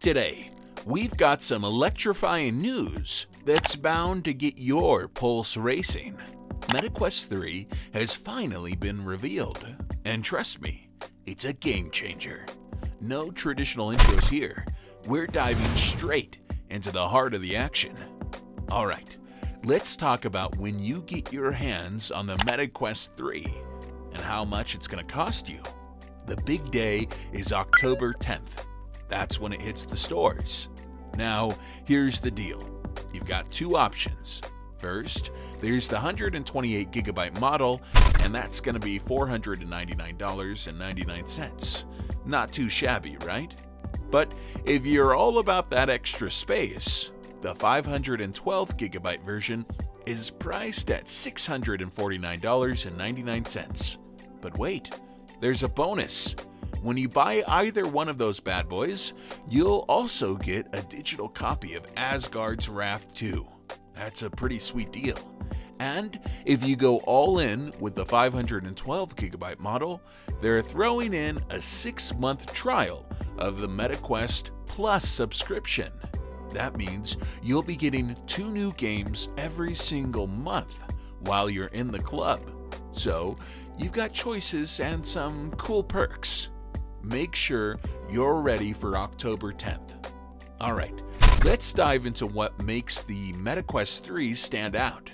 Today, we've got some electrifying news that's bound to get your pulse racing. Meta Quest 3 has finally been revealed, and trust me, it's a game changer. No traditional intros here, we're diving straight into the heart of the action. Alright, let's talk about when you get your hands on the Meta Quest 3 and how much it's going to cost you. The big day is October 10th. That's when it hits the stores. Now, here's the deal. You've got two options. First, there's the 128GB model, and that's going to be $499.99. Not too shabby, right? But if you're all about that extra space, the 512GB version is priced at $649.99. But wait, there's a bonus. When you buy either one of those bad boys, you'll also get a digital copy of Asgard's Wrath 2. That's a pretty sweet deal. And if you go all in with the 512GB model, they're throwing in a 6-month trial of the Meta Quest Plus subscription. That means you'll be getting 2 new games every single month while you're in the club. So you've got choices and some cool perks. Make sure you're ready for October 10th. Alright, let's dive into what makes the Meta Quest 3 stand out.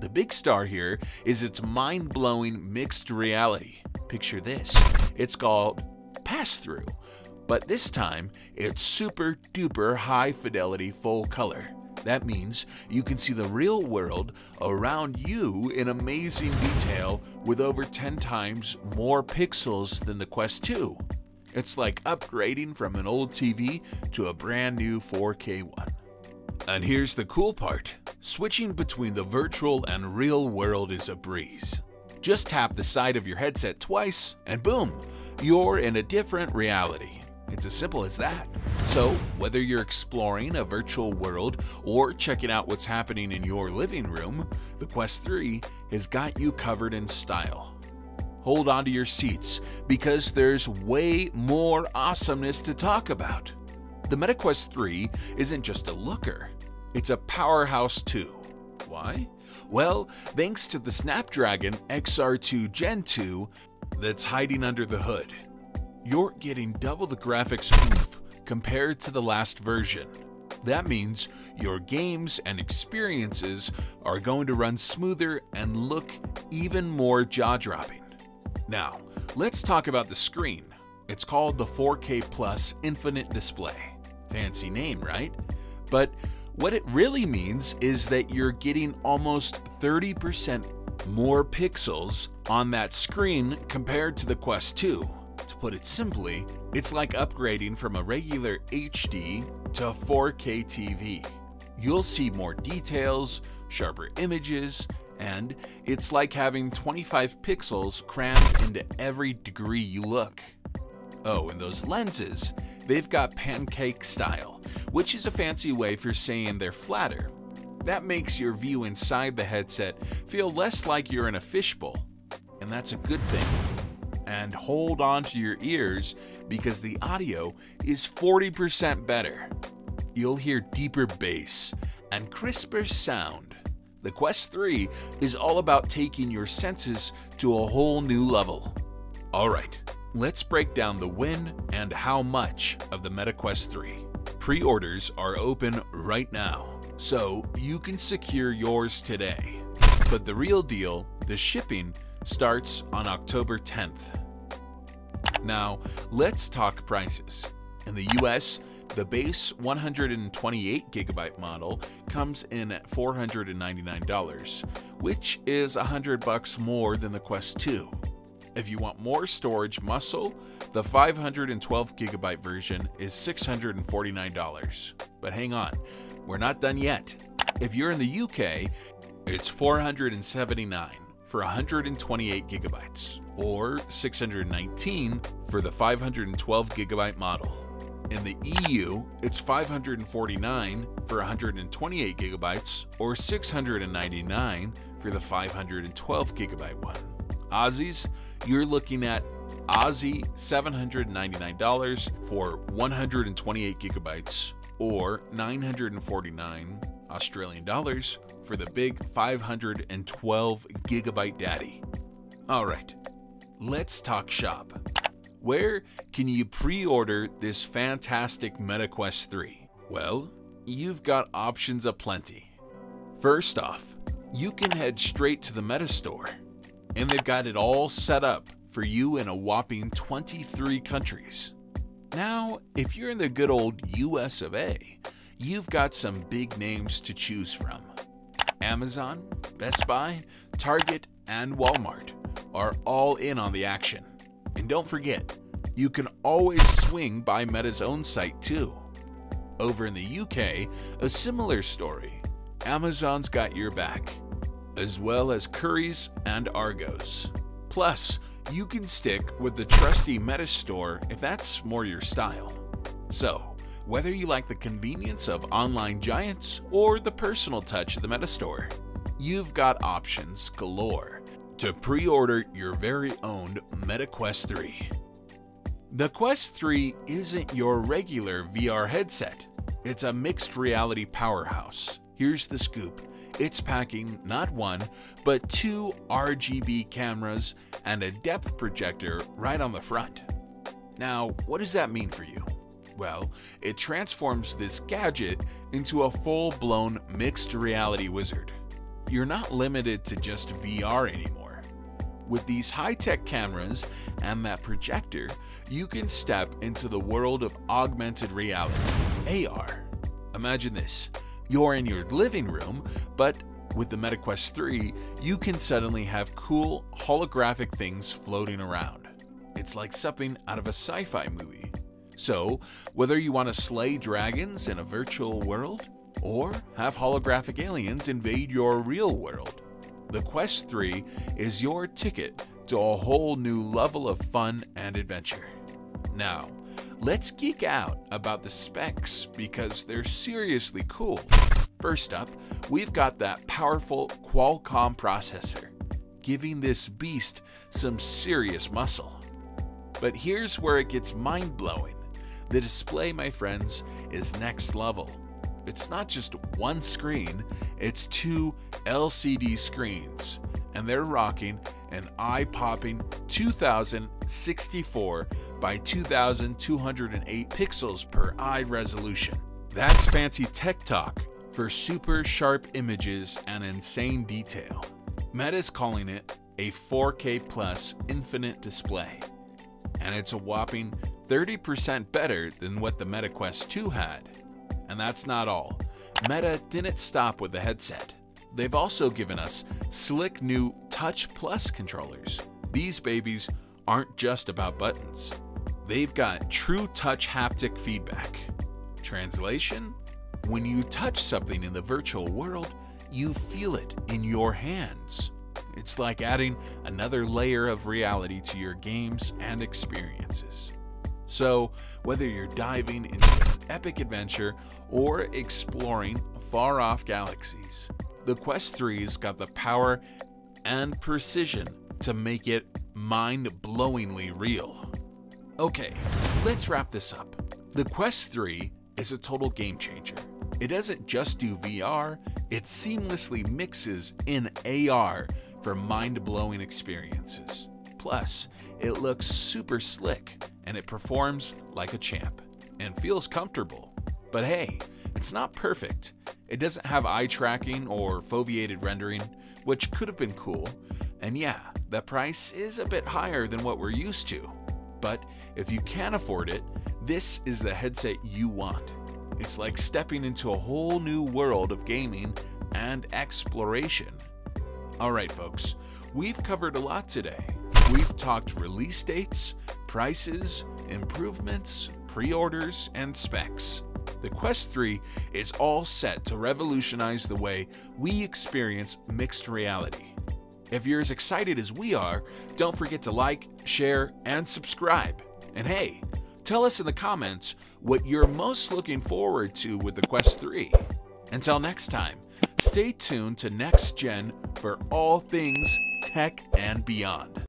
The big star here is its mind-blowing mixed reality. Picture this, it's called Pass Through, but this time it's super duper high fidelity full color. That means you can see the real world around you in amazing detail with over 10 times more pixels than the Quest 2. It's like upgrading from an old TV to a brand new 4K one. And here's the cool part. Switching between the virtual and real world is a breeze. Just tap the side of your headset twice and boom, you're in a different reality. It's as simple as that. So, whether you're exploring a virtual world or checking out what's happening in your living room, the Quest 3 has got you covered in style. Hold on to your seats, because there's way more awesomeness to talk about. The Meta Quest 3 isn't just a looker, it's a powerhouse too. Why? Well, thanks to the Snapdragon XR2 Gen 2 that's hiding under the hood. You're getting double the graphics oomph compared to the last version. That means your games and experiences are going to run smoother and look even more jaw-dropping. Now, let's talk about the screen. It's called the 4K Plus Infinite Display. Fancy name, right? But what it really means is that you're getting almost 30% more pixels on that screen compared to the Quest 2. To put it simply, it's like upgrading from a regular HD to 4K TV. You'll see more details, sharper images, and it's like having 25 pixels crammed into every degree you look. Oh, and those lenses, they've got pancake style, which is a fancy way for saying they're flatter. That makes your view inside the headset feel less like you're in a fishbowl, and that's a good thing. And hold on to your ears, because the audio is 40% better. You'll hear deeper bass and crisper sound. The Quest 3 is all about taking your senses to a whole new level. Alright, let's break down the when and how much of the Meta Quest 3. Pre-orders are open right now, so you can secure yours today. But the real deal, the shipping, starts on October 10th. Now, let's talk prices. In the US, the base 128GB model comes in at $499, which is $100 more than the Quest 2. If you want more storage muscle, the 512GB version is $649. But hang on, we're not done yet. If you're in the UK, it's $479. For 128GB, or 619 for the 512GB model. In the EU, it's 549 for 128GB, or 699 for the 512GB one. Aussies, you're looking at Aussie $799 for 128 gigabytes, or 949 Australian dollars for the big 512 gigabyte daddy. All right, let's talk shop. Where can you pre-order this fantastic Meta Quest 3? Well, you've got options aplenty. First off, you can head straight to the Meta Store, and they've got it all set up for you in a whopping 23 countries. Now, if you're in the good old US of A, you've got some big names to choose from. Amazon, Best Buy, Target, and Walmart are all in on the action. And don't forget, you can always swing by Meta's own site too. Over in the UK, a similar story. Amazon's got your back, as well as Currys and Argos. Plus, you can stick with the trusty Meta Store if that's more your style. So, whether you like the convenience of online giants or the personal touch of the Meta Store, you've got options galore to pre-order your very own Meta Quest 3. The Quest 3 isn't your regular VR headset. It's a mixed reality powerhouse. Here's the scoop. It's packing not one, but two RGB cameras and a depth projector right on the front. Now, what does that mean for you? Well, it transforms this gadget into a full-blown mixed reality wizard. You're not limited to just VR anymore. With these high-tech cameras and that projector, you can step into the world of augmented reality, AR. Imagine this. You're in your living room, but with the Meta Quest 3, you can suddenly have cool holographic things floating around. It's like something out of a sci-fi movie. So, whether you want to slay dragons in a virtual world, or have holographic aliens invade your real world, the Quest 3 is your ticket to a whole new level of fun and adventure. Now, let's geek out about the specs because they're seriously cool. First up, we've got that powerful Qualcomm processor, giving this beast some serious muscle. But here's where it gets mind-blowing. The display, my friends, is next level. It's not just one screen, it's two LCD screens, and they're rocking an eye-popping 2064 by 2208 pixels per eye resolution. That's fancy tech talk for super sharp images and insane detail. Meta's calling it a 4K Plus Infinite Display, and it's a whopping 30% better than what the Meta Quest 2 had. And that's not all. Meta didn't stop with the headset. They've also given us slick new Touch Plus controllers. These babies aren't just about buttons. They've got true touch haptic feedback. Translation? When you touch something in the virtual world, you feel it in your hands. It's like adding another layer of reality to your games and experiences. So, whether you're diving into an epic adventure or exploring far-off galaxies, the Quest 3's got the power and precision to make it mind-blowingly real. Okay, let's wrap this up. The Quest 3 is a total game changer. It doesn't just do VR, it seamlessly mixes in AR for mind-blowing experiences. Plus, it looks super slick, and it performs like a champ and feels comfortable. But hey, it's not perfect. It doesn't have eye tracking or foveated rendering, which could have been cool. And yeah, the price is a bit higher than what we're used to. But if you can't afford it, this is the headset you want. It's like stepping into a whole new world of gaming and exploration. All right, folks, we've covered a lot today. We've talked release dates, prices, improvements, pre-orders, and specs. The Quest 3 is all set to revolutionize the way we experience mixed reality. If you're as excited as we are, don't forget to like, share, and subscribe. And hey, tell us in the comments what you're most looking forward to with the Quest 3. Until next time, stay tuned to Next Gen for all things tech and beyond.